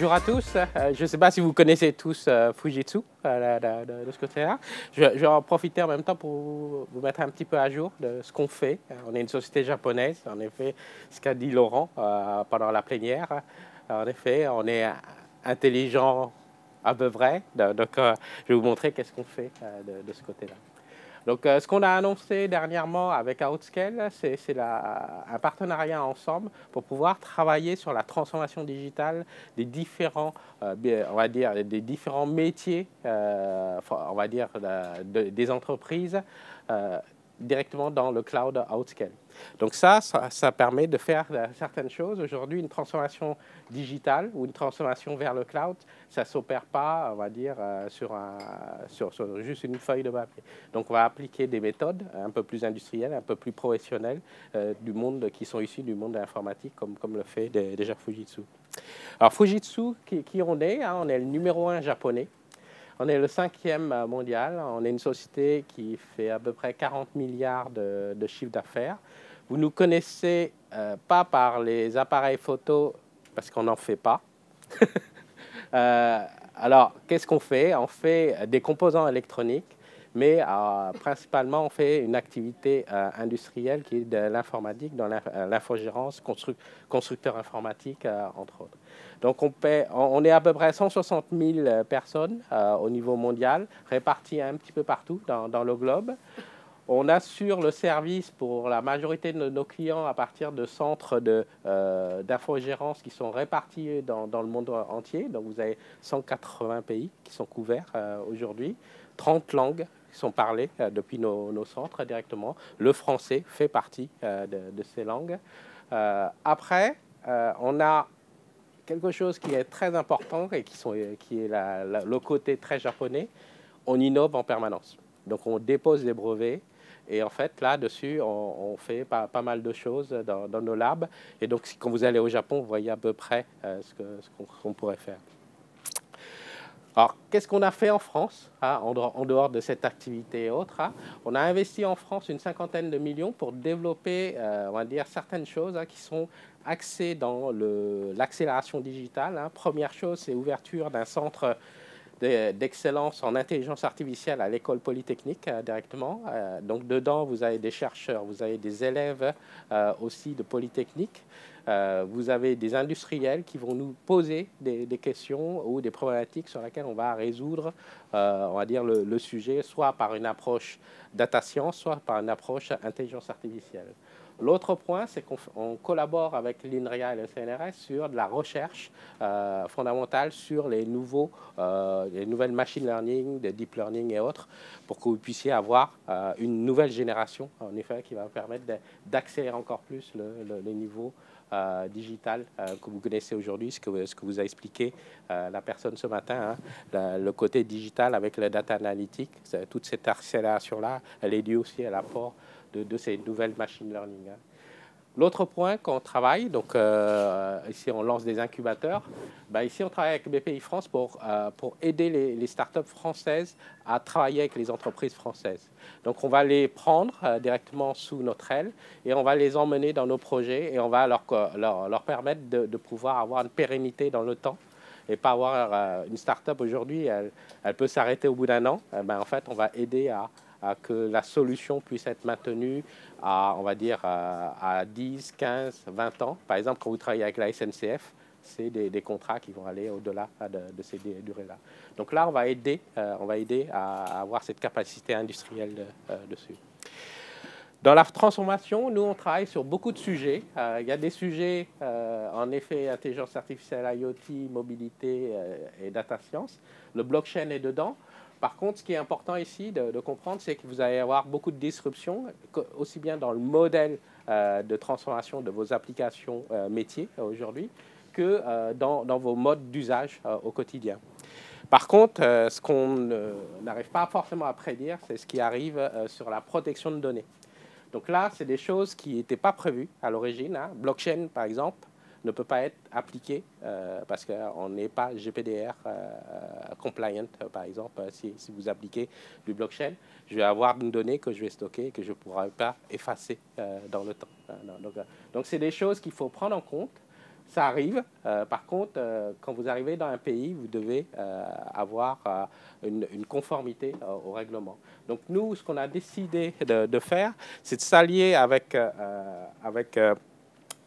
Bonjour à tous. Je ne sais pas si vous connaissez tous Fujitsu de ce côté-là. Je vais en profiter en même temps pour vous mettre un petit peu à jour de ce qu'on fait. On est une société japonaise, en effet, ce qu'a dit Laurent pendant la plénière. En effet, on est intelligent à peu près. Donc, je vais vous montrer qu'est-ce qu'on fait de ce côté-là. Donc, ce qu'on a annoncé dernièrement avec Outscale, c'est un partenariat ensemble pour pouvoir travailler sur la transformation digitale des différents, on va dire, des différents métiers, on va dire, des entreprises directement dans le cloud Outscale. Donc ça permet de faire certaines choses. Aujourd'hui, une transformation digitale ou une transformation vers le cloud, ça ne s'opère pas, on va dire, sur juste une feuille de papier. Donc on va appliquer des méthodes un peu plus industrielles, un peu plus professionnelles du monde, qui sont issues du monde informatique, comme le fait déjà Fujitsu. Alors Fujitsu, qui on est, hein, on est le numéro 1 japonais. On est le 5e mondial, on est une société qui fait à peu près 40 milliards de chiffre d'affaires. Vous ne nous connaissez pas par les appareils photo, parce qu'on n'en fait pas. Alors, qu'est-ce qu'on fait? On fait des composants électroniques, mais principalement, on fait une activité industrielle qui est de l'informatique, dans l'infogérance, constructeur informatique, entre autres. Donc, on est à peu près 160 000 personnes au niveau mondial, réparties un petit peu partout dans le globe. On assure le service pour la majorité de nos clients à partir de centres d'infogérance qui sont répartis dans le monde entier. Donc, vous avez 180 pays qui sont couverts aujourd'hui, 30 langues qui sont parlées depuis nos centres directement. Le français fait partie de ces langues. Après, on a quelque chose qui est très important et qui est le côté très japonais. On innove en permanence. Donc, on dépose des brevets. Et en fait, là-dessus, on fait pas mal de choses dans nos labs. Et donc, quand vous allez au Japon, vous voyez à peu près ce qu'on pourrait faire. Alors, qu'est-ce qu'on a fait en France, hein, en dehors de cette activité et autres, hein? On a investi en France une 50aine de millions pour développer, on va dire, certaines choses, hein, qui sont axées dans l'accélération digitale, hein. Première chose, c'est l'ouverture d'un centre d'excellence en intelligence artificielle à l'école polytechnique directement. Donc, dedans, vous avez des chercheurs, vous avez des élèves aussi de polytechnique. Vous avez des industriels qui vont nous poser des questions ou des problématiques sur lesquelles on va résoudre, on va dire, le sujet, soit par une approche data science, soit par une approche intelligence artificielle. L'autre point, c'est qu'on collabore avec l'INRIA et le CNRS sur de la recherche fondamentale sur les nouvelles machine learning, des deep learning et autres, pour que vous puissiez avoir une nouvelle génération, en effet, qui va vous permettre d'accélérer encore plus le niveau digital que vous connaissez aujourd'hui, ce que vous a expliqué la personne ce matin, hein, le côté digital avec le data analytics. Toute cette accélération-là, elle est liée aussi à l'apport de ces nouvelles machine learning. L'autre point qu'on travaille, donc ici on lance des incubateurs, ben ici on travaille avec BPI France pour aider les startups françaises à travailler avec les entreprises françaises. Donc on va les prendre directement sous notre aile et on va les emmener dans nos projets et on va leur permettre de pouvoir avoir une pérennité dans le temps. Et pas avoir une startup aujourd'hui, elle peut s'arrêter au bout d'1 an. Ben en fait, on va aider à que la solution puisse être maintenue à, on va dire, à 10, 15, 20 ans. Par exemple, quand vous travaillez avec la SNCF, c'est des contrats qui vont aller au-delà de ces durées-là. Donc là, on va aider à avoir cette capacité industrielle dessus. Dans la transformation, nous, on travaille sur beaucoup de sujets. Il y a des sujets, en effet, intelligence artificielle, IoT, mobilité et data science. Le blockchain est dedans. Par contre, ce qui est important ici de comprendre, c'est que vous allez avoir beaucoup de disruptions, aussi bien dans le modèle de transformation de vos applications métiers aujourd'hui que dans vos modes d'usage au quotidien. Par contre, ce qu'on n'arrive pas forcément à prédire, c'est ce qui arrive sur la protection de données. Donc là, c'est des choses qui n'étaient pas prévues à l'origine, hein. Blockchain, par exemple, ne peut pas être appliqué parce qu'on n'est pas GDPR compliant, par exemple. Si vous appliquez du blockchain, je vais avoir une donnée que je vais stocker et que je ne pourrai pas effacer dans le temps. Donc, c'est des choses qu'il faut prendre en compte. Ça arrive. Par contre, quand vous arrivez dans un pays, vous devez avoir une conformité au règlement. Donc nous, ce qu'on a décidé de faire, c'est de s'allier avec,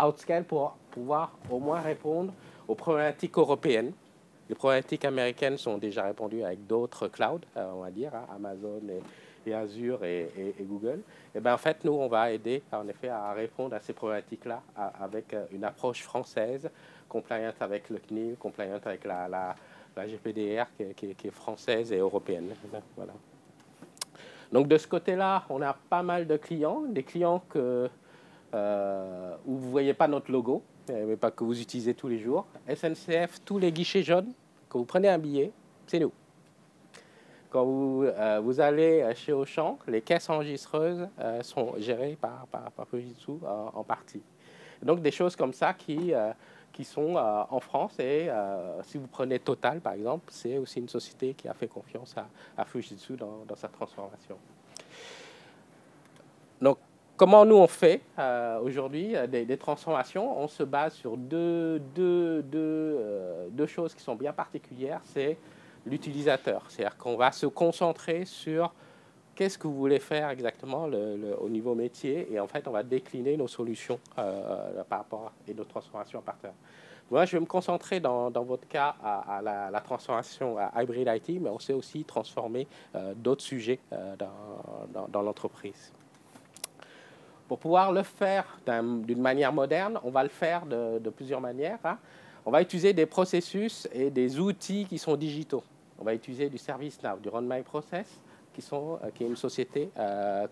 Outscale pour pouvoir au moins répondre aux problématiques européennes. Les problématiques américaines sont déjà répondues avec d'autres clouds, on va dire, hein, Amazon et Azure et Google. Et ben en fait, nous, on va aider en effet à répondre à ces problématiques-là avec une approche française, compliant avec le CNIL, compliant avec la GDPR qui est française et européenne. Voilà. Donc de ce côté-là, on a pas mal de clients, des clients que, où vous ne voyez pas notre logo, mais pas que vous utilisez tous les jours. SNCF, tous les guichets jaunes, quand vous prenez un billet, c'est nous. Quand vous allez chez Auchan, les caisses enregistreuses sont gérées par Fujitsu en partie. Donc des choses comme ça qui sont en France. Et si vous prenez Total, par exemple, c'est aussi une société qui a fait confiance à Fujitsu dans sa transformation. Donc, comment nous on fait aujourd'hui des transformations? On se base sur deux choses qui sont bien particulières, c'est l'utilisateur. C'est-à-dire qu'on va se concentrer sur qu'est-ce que vous voulez faire exactement au niveau métier, et en fait on va décliner nos solutions par rapport et nos transformations à partir. Moi, je vais me concentrer dans votre cas à la transformation à Hybrid IT, mais on sait aussi transformer d'autres sujets dans l'entreprise. Pour pouvoir le faire d'une manière moderne, on va le faire de plusieurs manières. Hein. On va utiliser des processus et des outils qui sont digitaux. On va utiliser du ServiceNow, du RunMyProcess, qui est une société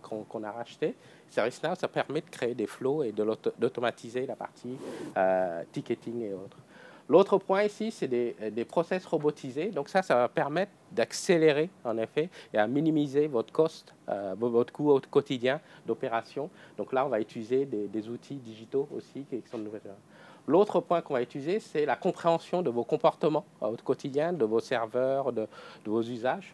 qu'on a rachetée. ServiceNow, ça permet de créer des flows et d'automatiser la partie ticketing et autres. L'autre point ici, c'est des process robotisés. Donc ça va permettre d'accélérer, en effet, et à minimiser votre coût quotidien d'opération. Donc là, on va utiliser des outils digitaux aussi qui sont de nouvelles. L'autre point qu'on va utiliser, c'est la compréhension de vos comportements au quotidien, de vos serveurs, de vos usages,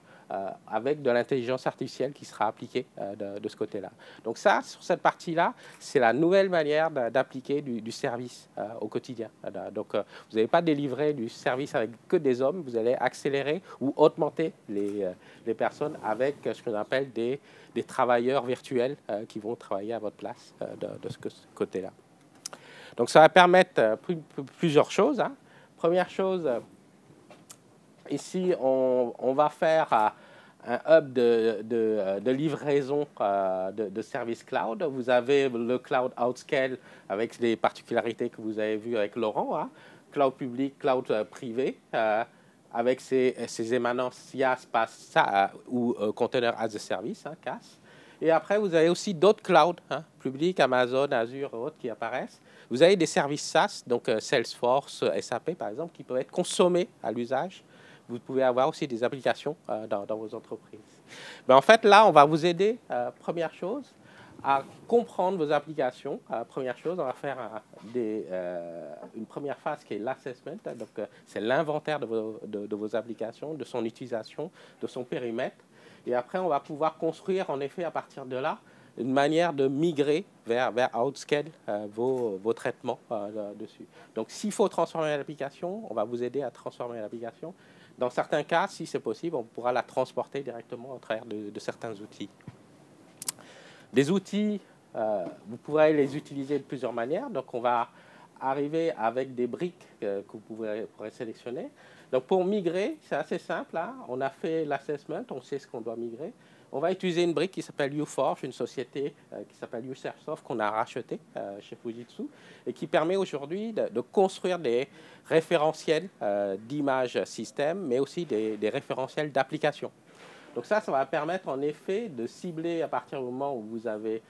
avec de l'intelligence artificielle qui sera appliquée de ce côté-là. Donc ça, sur cette partie-là, c'est la nouvelle manière d'appliquer du service au quotidien. Donc vous n'allez pas délivrer du service avec que des hommes, vous allez accélérer ou augmenter les personnes avec ce qu'on appelle des travailleurs virtuels qui vont travailler à votre place de ce côté-là. Donc ça va permettre plusieurs choses. Hein. Première chose, ici, on va faire un hub de livraison de services cloud. Vous avez le cloud Outscale avec les particularités que vous avez vues avec Laurent. Hein. Cloud public, cloud privé, avec ses émanences SIA, SPAS ou Container as a Service, hein, CAS. Et après, vous avez aussi d'autres clouds, hein, publics, Amazon, Azure et autres qui apparaissent. Vous avez des services SaaS, donc Salesforce, SAP par exemple, qui peuvent être consommés à l'usage. Vous pouvez avoir aussi des applications dans vos entreprises. Mais en fait, là, on va vous aider, première chose, à comprendre vos applications. Première chose, on va faire une première phase qui est l'assessment. Donc, c'est l'inventaire de vos applications, de son utilisation, de son périmètre. Et après, on va pouvoir construire, en effet, à partir de là, une manière de migrer vers Outscale vos traitements dessus. Donc, s'il faut transformer l'application, on va vous aider à transformer l'application. Dans certains cas, si c'est possible, on pourra la transporter directement au travers de certains outils. Des outils, vous pourrez les utiliser de plusieurs manières. Donc, on va arriver avec des briques que vous pourrez sélectionner. Donc, pour migrer, c'est assez simple. Hein. On a fait l'assessment, on sait ce qu'on doit migrer. On va utiliser une brique qui s'appelle UForge, une société qui s'appelle UserSoft qu'on a rachetée chez Fujitsu et qui permet aujourd'hui de construire des référentiels d'images système, mais aussi des référentiels d'applications. Donc ça va permettre en effet de cibler à partir du moment où vous avez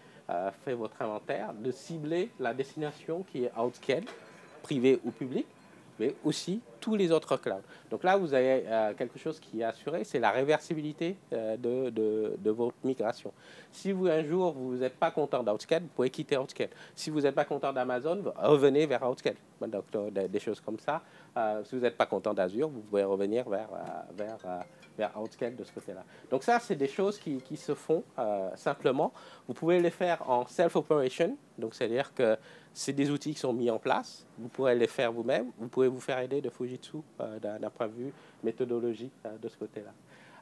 fait votre inventaire, de cibler la destination qui est Outscale, privée ou publique, mais aussi tous les autres clouds. Donc là, vous avez quelque chose qui est assuré, c'est la réversibilité de votre migration. Si vous, un jour, vous n'êtes pas content d'Outscale, vous pouvez quitter Outscale. Si vous n'êtes pas content d'Amazon, revenez vers Outscale. Donc des choses comme ça. Si vous n'êtes pas content d'Azure, vous pouvez revenir vers Outscale de ce côté-là. Donc ça, c'est des choses qui se font simplement. Vous pouvez les faire en self-operation, Donc, c'est-à-dire que c'est des outils qui sont mis en place. Vous pourrez les faire vous-même. Vous pouvez vous faire aider de Fujitsu d'un point de vue méthodologique de ce côté-là.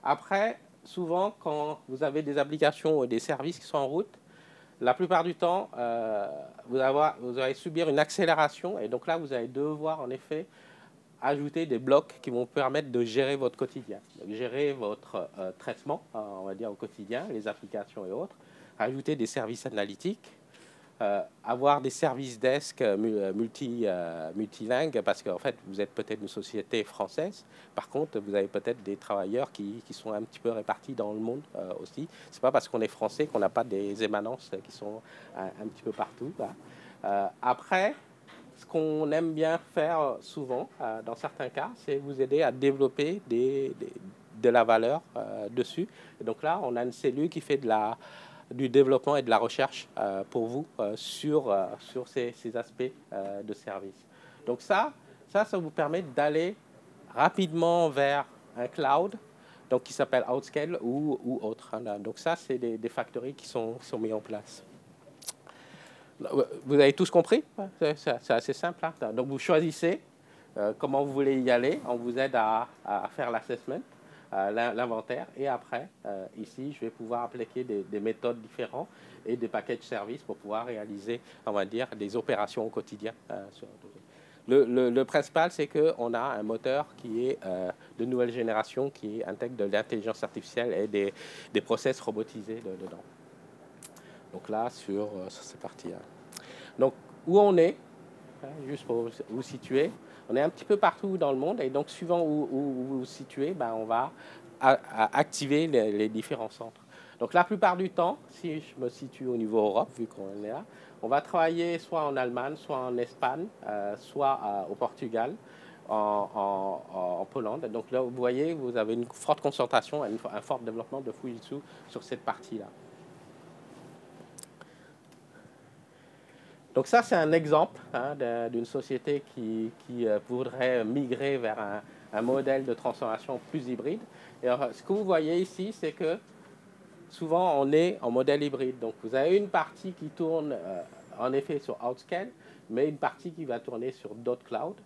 Après, souvent, quand vous avez des applications ou des services qui sont en route, la plupart du temps, vous allez subir une accélération. Et donc là, vous allez devoir, en effet, ajouter des blocs qui vont permettre de gérer votre quotidien, donc gérer votre traitement, on va dire au quotidien, les applications et autres, ajouter des services analytiques, avoir des services desk multilingues, parce qu'en fait, vous êtes peut-être une société française. Par contre, vous avez peut-être des travailleurs qui sont un petit peu répartis dans le monde aussi. Ce n'est pas parce qu'on est français qu'on n'a pas des émanences qui sont un petit peu partout. Bah. Après, ce qu'on aime bien faire souvent, dans certains cas, c'est vous aider à développer de la valeur dessus. Et donc là, on a une cellule qui fait du développement et de la recherche pour vous sur ces aspects de service. Donc ça vous permet d'aller rapidement vers un cloud, donc qui s'appelle Outscale ou autre. Donc ça, c'est des factories qui sont mises en place. Vous avez tous compris? C'est assez simple. Hein. Donc, vous choisissez comment vous voulez y aller. On vous aide à faire l'assessment, l'inventaire. Et après, ici, je vais pouvoir appliquer des méthodes différentes et des packages services pour pouvoir réaliser, on va dire, des opérations au quotidien. Le principal, c'est qu'on a un moteur qui est de nouvelle génération, qui intègre de l'intelligence artificielle et des process robotisés dedans. Donc là, sur cette partie. Donc, où on est, juste pour vous situer, on est un petit peu partout dans le monde. Et donc, suivant où vous vous situez, ben, on va activer les différents centres. Donc, la plupart du temps, si je me situe au niveau Europe, vu qu'on est là, on va travailler soit en Allemagne, soit en Espagne, soit au Portugal, en Pologne. Donc là, vous voyez, vous avez une forte concentration, un fort développement de Fujitsu sur cette partie-là. Donc ça, c'est un exemple d'une société qui voudrait migrer vers un modèle de transformation plus hybride. Et alors, ce que vous voyez ici, c'est que souvent, on est en modèle hybride. Donc vous avez une partie qui tourne en effet sur Outscale, mais une partie qui va tourner sur d'autres clouds,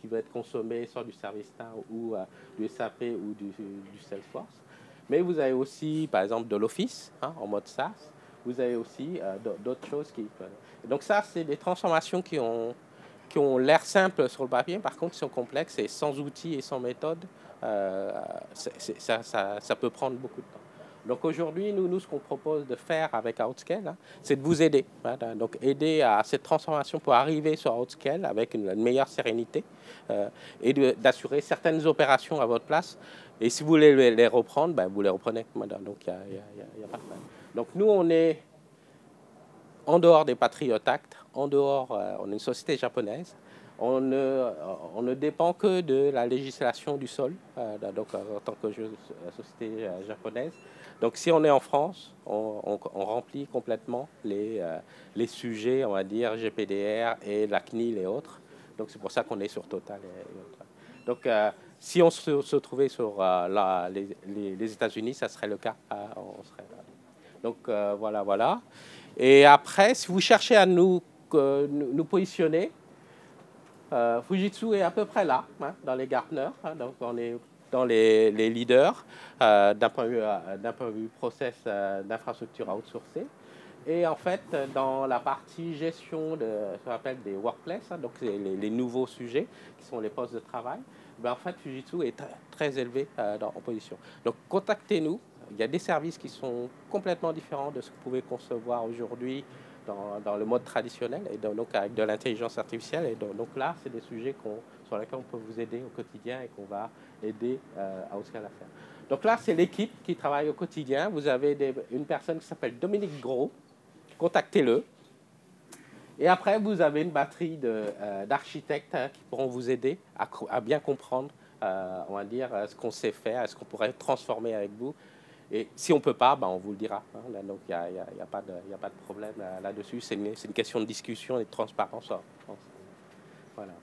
qui va être consommée soit du ServiceNow ou du SAP ou du Salesforce. Mais vous avez aussi, par exemple, de l'Office en mode SaaS. Vous avez aussi d'autres choses qui... Donc ça, c'est des transformations qui ont l'air simples sur le papier, par contre, qui sont complexes et sans outils et sans méthode, ça peut prendre beaucoup de temps. Donc aujourd'hui, nous ce qu'on propose de faire avec Outscale, c'est de vous aider. Donc aider à cette transformation pour arriver sur Outscale avec une meilleure sérénité et d'assurer certaines opérations à votre place. Et si vous voulez les reprendre, ben, vous les reprenez. Donc il n'y a pas de problème. Donc nous, on est en dehors des Patriot Act, en dehors, on est une société japonaise, on ne dépend que de la législation du sol, donc en tant que société japonaise. Donc si on est en France, on remplit complètement les sujets, on va dire, GDPR et la CNIL et autres. Donc c'est pour ça qu'on est sur Total et autres. Donc si on se trouvait sur les États-Unis, ça serait le cas, on serait là. Donc voilà. Et après, si vous cherchez à nous positionner, Fujitsu est à peu près là, dans les Gartner. Donc on est dans les leaders d'un point de vue process d'infrastructure outsourcée. Et en fait, dans la partie gestion de ce qu'on appelle des workplaces, donc les nouveaux sujets qui sont les postes de travail, ben en fait, Fujitsu est très élevé en position. Donc contactez-nous. Il y a des services qui sont complètement différents de ce que vous pouvez concevoir aujourd'hui dans le mode traditionnel, et donc avec de l'intelligence artificielle. Et donc là, c'est des sujets sur lesquels on peut vous aider au quotidien et qu'on va aider Outscale à faire. Donc là, c'est l'équipe qui travaille au quotidien. Vous avez une personne qui s'appelle Dominique Gros. Contactez-le. Et après, vous avez une batterie d'architectes qui pourront vous aider à bien comprendre, on va dire, ce qu'on sait faire, ce qu'on pourrait transformer avec vous. Et si on ne peut pas, ben on vous le dira. Donc, il n'y a pas de problème là-dessus. C'est une question de discussion et de transparence. Voilà.